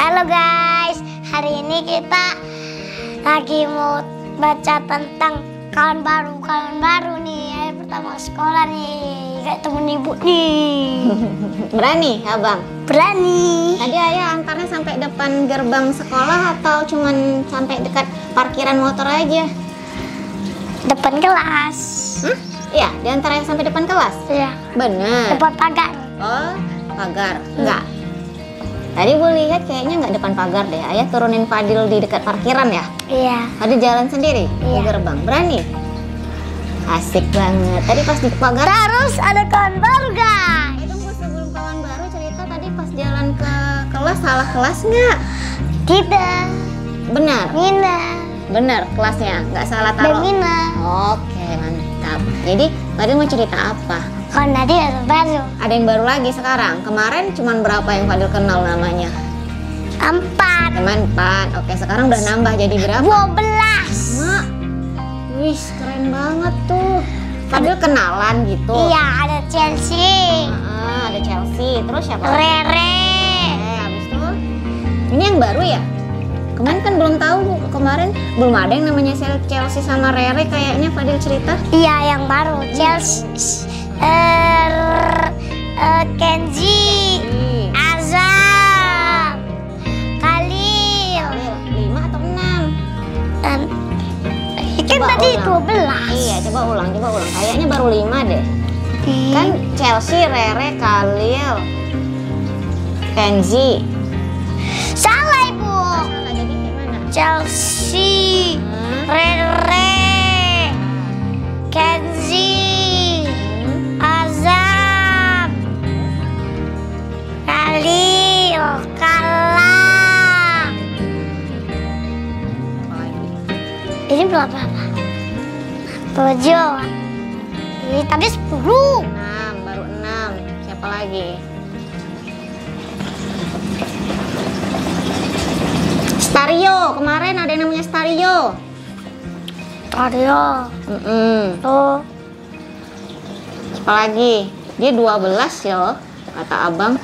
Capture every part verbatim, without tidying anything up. Halo guys, hari ini kita lagi mau baca tentang kawan baru. Kawan baru nih, hari pertama sekolah nih, kayak temen ibu nih. Berani abang? Berani. Tadi ayah antarnya sampai depan gerbang sekolah atau cuman sampai dekat parkiran motor aja? Depan kelas. Hah? Iya, diantaranya sampai depan kelas? Iya. Bener. Depan pagar. Oh, pagar. Enggak. Hmm. Tadi gue lihat kayaknya nggak depan pagar deh. Ayah turunin Fadhil di dekat parkiran ya? Iya. Tadi jalan sendiri? Iya. Ke gerbang. Berani? Asik banget. Tadi pas di pagar terus ada kawan baru guys. Itu pas sebelum kawan baru cerita tadi pas jalan ke kelas salah kelas nggak? Tidak. Benar? Mina. Benar kelasnya? Nggak salah taruh? Mina. Oke mantap. Jadi Fadhil mau cerita apa? Kan tadi ada baru. Ada yang baru lagi sekarang. Kemarin cuman berapa yang Fadhil kenal namanya? Empat. Cuman empat. Oke, sekarang udah nambah jadi berapa? Dua belas. Mak, wih keren banget tuh. Fadhil kenalan gitu. Iya, ada Chelsea. Ah, ada Chelsea. Terus siapa? Rere. Oke, habis itu ini yang baru ya? Kemarin kan belum tahu, kemarin belum ada yang namanya Chelsea sama Rere. Kayaknya Fadhil cerita. Iya, yang baru Chelsea. Er, er, Kenji, Azam, Khalil. Lima atau enam? Um, kan tadi dua belas. Iya, coba ulang, coba ulang. Kayaknya baru lima deh. Hmm. Kan Chelsea, Rere, Khalil, Kenzi. Salah ibu. Oh, salah, jadi gimana? Chelsea, hmm. Rere, Kenzi. Azam, Khalil, Kala. Ini berapa? Tujuh. Ini tadi sepuluh. Enam, baru enam. Siapa lagi? Stario, kemarin ada yang namanya Stario. Stario. Mm -mm. Tuh. Apalagi dia dua belas ya kata abang.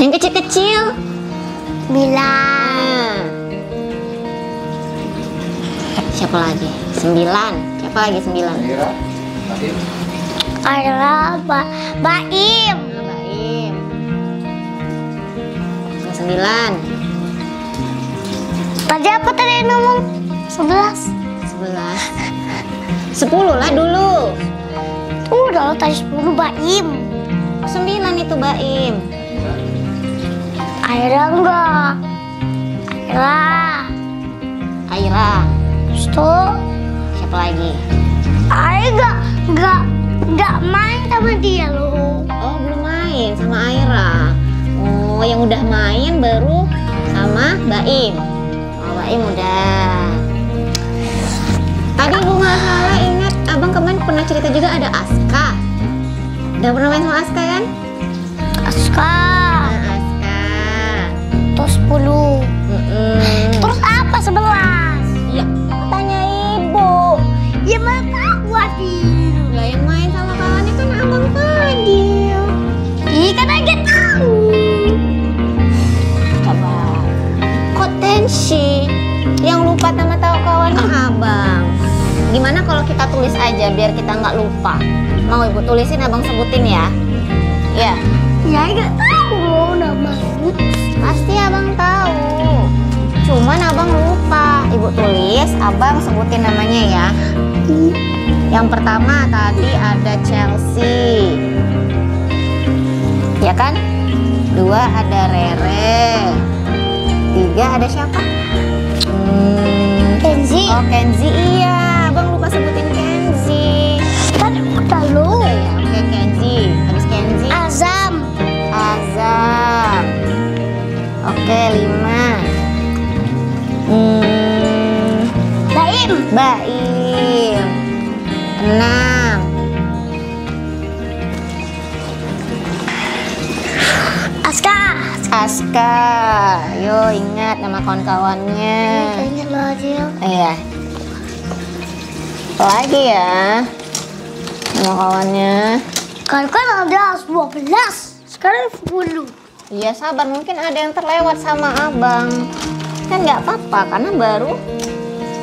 Yang kecil-kecil Bilal. Siapa lagi? sembilan. Siapa lagi sembilan? Aira. Aira, ba Baim. Nah, Baim. Yang sembilan. Tadi apa tadi ngomong? sebelas. sebelas. Sepuluh lah dulu. Tuh udah tadi sepuluh Baim. Sembilan itu Baim. Aira enggak. Aira. Aira. Terus tuh siapa lagi? Aira enggak, enggak, enggak main sama dia loh. Oh belum main sama Aira. Oh yang udah main baru sama Baim. Oh Baim udah. Tadi bunga salah ingat abang kemarin pernah cerita juga ada Aska. Udah pernah main sama Aska kan? Aska. Nah, Aska. Terus sepuluh. Mm -mm. Terus apa sebelas? Iya. Tanya ibu. Ya mana tahu Adil. Lah yang main sama kawannya kan abang tadi. Ih kan aja tahu. Coba. Potensi yang lupa sama tahu kawannya abang. Gimana kalau kita tulis aja biar kita nggak lupa? Mau ibu tulisin abang sebutin ya? Ya. Ya nggak tahu nama. Pasti abang tahu. Cuman abang lupa. Ibu tulis, abang sebutin namanya ya. Yang pertama tadi ada Chelsea. Ya kan? Dua ada Rere. Tiga ada siapa? Hmm. Kenzi. Oh Kenzi iya. Abang lupa sebutin Kenzi. Tadi udah lu. Ya, oke Kenzi. Habis Kenzi. Azam. Azam. Oke lima. Hmm. Baim. Baim. Enam. Aska. Aska. Yo ingat nama kawan-kawannya. Ingat lo Adil. Iya. Lagi ya sama kawannya. Kan kan ada dua belas, sekarang sepuluh. Iya sabar, mungkin ada yang terlewat sama abang. Kan nggak apa-apa, karena baru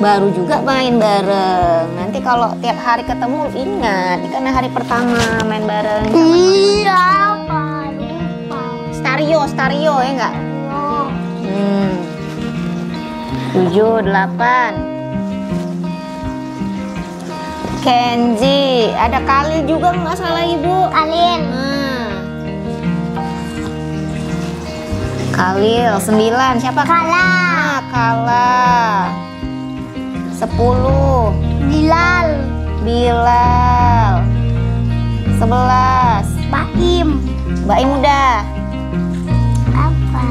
baru juga main bareng. Nanti kalau tiap hari ketemu ingat, karena hari pertama main bareng. Iya, Pak. Lupa. Stario, Stario ya nggak? Hmm. Tujuh, delapan. Kenji, ada Khalil juga nggak salah ibu? Khalil. Hmm. Khalil, sembilan. Siapa? Kala. Nah, Kala. Sepuluh. Bilal. Bilal. Sebelas. Baim. Baim udah. Apa?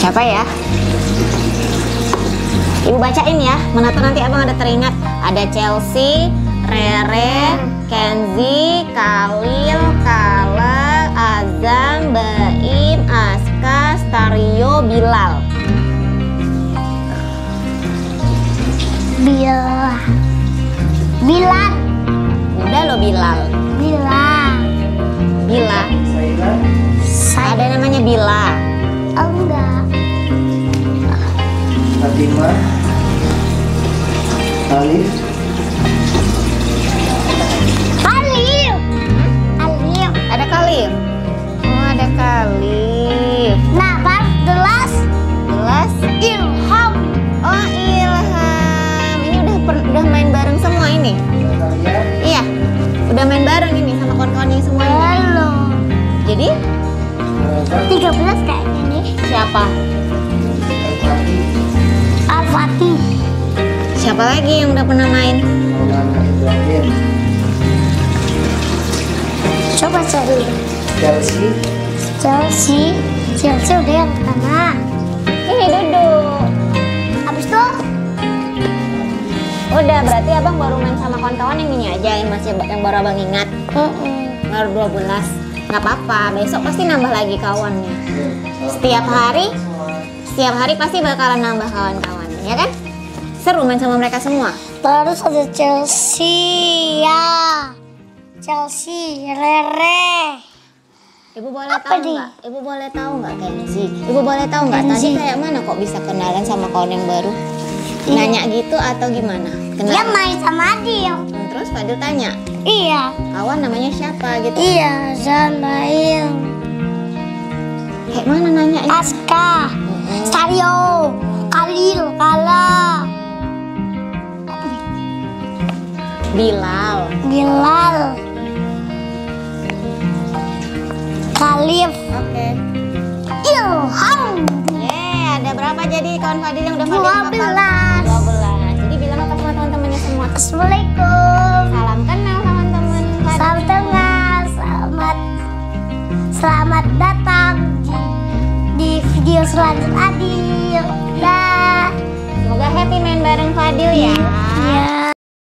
Siapa ya? Ibu bacain ya, menata nanti abang ada teringat. Ada Chelsea, Rere, Kenzie, Khalil, Kala, Azam, Baim, Aska, Stario, Bilal. Bilal. Bilal. Udah lo Bilal. Bilal. Bila. Ada namanya Bila. Oh enggak. Fatimah. Alif. Khalil. Khalil. Ada Khalil. Oh, ada Khalil. Nah, pas jelas. Jelas. Ilham. Oh, Ilham. Ini udah per, udah main bareng semua ini. Ya. Iya. Udah main bareng ini sama kawan-kawannya semua. Halo. Jadi tiga belas kayak ini. Siapa? Al-Fatih. Siapa lagi yang udah pernah main? Coba cari. Chelsea. Chelsea. Chelsea udah yang pertama. Ih, duduk. Habis itu? Udah, berarti abang baru main sama kawan-kawan yang ini aja yang masih yang baru abang ingat. Mm-mm. Baru dua belas. Nggak apa-apa, besok pasti nambah lagi kawannya. Setiap hari Setiap hari pasti bakalan nambah kawan-kawan, ya kan? Seru main sama mereka semua. Terus ada Chelsea, ya. Chelsea, Rere. Ibu boleh tahu nggak? Ibu boleh tahu nggak Kenzie? Ibu boleh tahu nggak tadi kayak mana kok bisa kenalan sama kawan yang baru? Iya. Nanya gitu atau gimana? Kenalan? Dia main sama Adil. Terus Fadhil tanya. Iya. Kawan namanya siapa gitu? Iya, Zainal. Kayak mana nanya? Aska. Stario, Khalil, Kala, Bilal, Bilal, Khalif, oke, Ilham. Yeah, ada berapa jadi kawan Fadhil yang udah Fadhil? dua belas. Jadi bilang apa sama teman-temannya semua? Assalamualaikum. Salam kenal sama teman Fadhil. Salam kenal, selamat, selamat datang di video selanjutnya Adil. Dah. Semoga happy main bareng Fadhil ya. Ya.